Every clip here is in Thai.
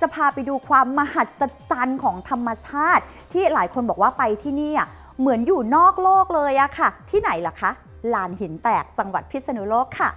จะพาไปดูความมหัศจรรย์ของธรรมชาติที่หลายคนบอกว่าไปที่นี่เหมือนอยู่นอกโลกเลยอะค่ะที่ไหนล่ะคะลานหินแตกจังหวัดพิษณุโลกค่ะ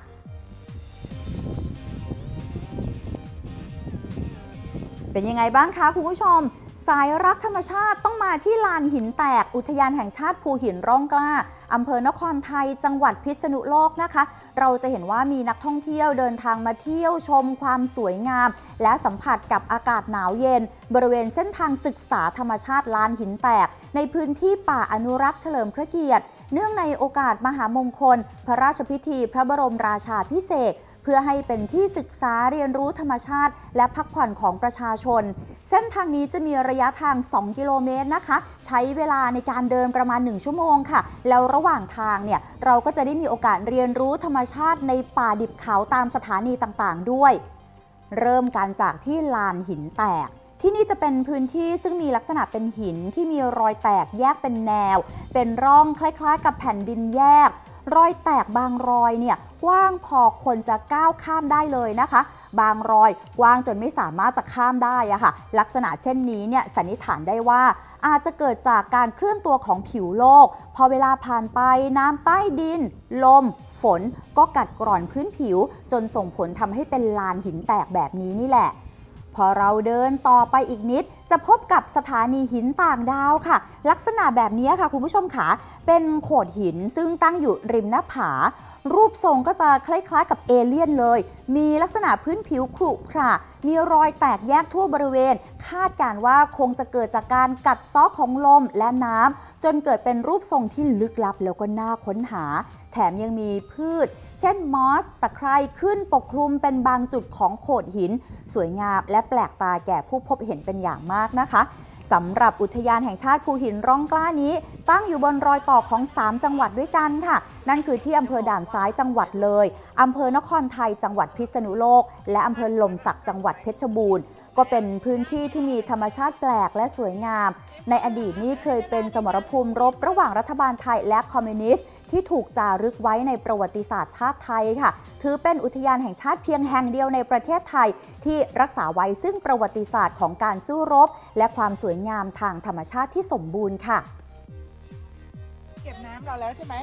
เป็นยังไงบ้างคะคุณผู้ชมสายรักธรรมชาติต้องมาที่ลานหินแตกอุทยานแห่งชาติภูหินร่องกล้าอำเภอนครไทยจังหวัดพิษณุโลกนะคะเราจะเห็นว่ามีนักท่องเที่ยวเดินทางมาเที่ยวชมความสวยงามและสัมผัสกับอากาศหนาวเย็นบริเวณเส้นทางศึกษาธรรมชาติลานหินแตกในพื้นที่ป่าอนุรักษ์เฉลิมพระเกียรติเนื่องในโอกาสมหามงคลพระราชพิธีพระบรมราชาภิเษกเพื่อให้เป็นที่ศึกษาเรียนรู้ธรรมชาติและพักผ่อนของประชาชนเส้นทางนี้จะมีระยะทาง2กิโลเมตรนะคะใช้เวลาในการเดินประมาณ1ชั่วโมงค่ะแล้วระหว่างทางเนี่ยเราก็จะได้มีโอกาสเรียนรู้ธรรมชาติในป่าดิบเขาตามสถานีต่างๆด้วยเริ่มกันจากที่ลานหินแตกที่นี่จะเป็นพื้นที่ซึ่งมีลักษณะเป็นหินที่มีรอยแตกแยกเป็นแนวเป็นร่องคล้ายๆกับแผ่นดินแยกรอยแตกบางรอยเนี่ยกว้างพอคนจะก้าวข้ามได้เลยนะคะบางรอยกว้างจนไม่สามารถจะข้ามได้อะค่ะลักษณะเช่นนี้เนี่ยสันนิษฐานได้ว่าอาจจะเกิดจากการเคลื่อนตัวของผิวโลกพอเวลาผ่านไปน้ำใต้ดินลมฝนก็กัดกร่อนพื้นผิวจนส่งผลทำให้เป็นลานหินแตกแบบนี้นี่แหละพอเราเดินต่อไปอีกนิดจะพบกับสถานีหินต่างดาวค่ะลักษณะแบบนี้ค่ะคุณผู้ชมค่ะเป็นโขดหินซึ่งตั้งอยู่ริมหน้าผารูปทรงก็จะคล้ายๆกับเอเลี่ยนเลยมีลักษณะพื้นผิวขรุขระมีรอยแตกแยกทั่วบริเวณคาดการว่าคงจะเกิดจากการกัดเซาะของลมและน้ำจนเกิดเป็นรูปทรงที่ลึกลับแล้วก็น่าค้นหาแถมยังมีพืชเช่นมอสตะไคร้ขึ้นปกคลุมเป็นบางจุดของโขดหินสวยงามและแปลกตาแก่ผู้พบเห็นเป็นอย่างมากนะคะสำหรับอุทยานแห่งชาติภูหินร่องกล้านี้ตั้งอยู่บนรอยต่อของ3จังหวัดด้วยกันค่ะนั่นคือที่อำเภอด่านซ้ายจังหวัดเลยอำเภอนครไทยจังหวัดพิษณุโลกและอำเภอหล่มสักจังหวัดเพชรบูรณ์ก็เป็นพื้นที่ที่มีธรรมชาติแปลกและสวยงามในอดีตนี้เคยเป็นสมรภูมิรบระหว่างรัฐบาลไทยและคอมมิวนิสต์ที่ถูกจารึกไว้ในประวัติศาสตร์ชาติไทยค่ะถือเป็นอุทยานแห่งชาติเพียงแห่งเดียวในประเทศไทยที่รักษาไว้ซึ่งประวัติศาสตร์ของการสู้รบและความสวยงามทางธรรมชาติที่สมบูรณ์ค่ะเก็บน้ำเราแล้วใช่ไหม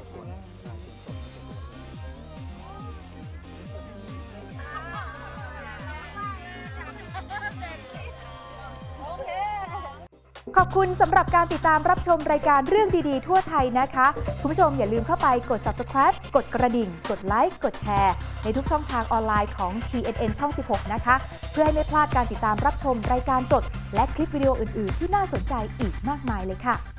ขอบคุณสำหรับการติดตามรับชมรายการเรื่องดีๆทั่วไทยนะคะคุณผู้ชมอย่าลืมเข้าไปกด Subscribe กดกระดิ่งกดไลค์กดแชร์ในทุกช่องทางออนไลน์ของ TNN ช่อง 16 นะคะเพื่อให้ไม่พลาดการติดตามรับชมรายการสดและคลิปวิดีโออื่นๆที่น่าสนใจอีกมากมายเลยค่ะ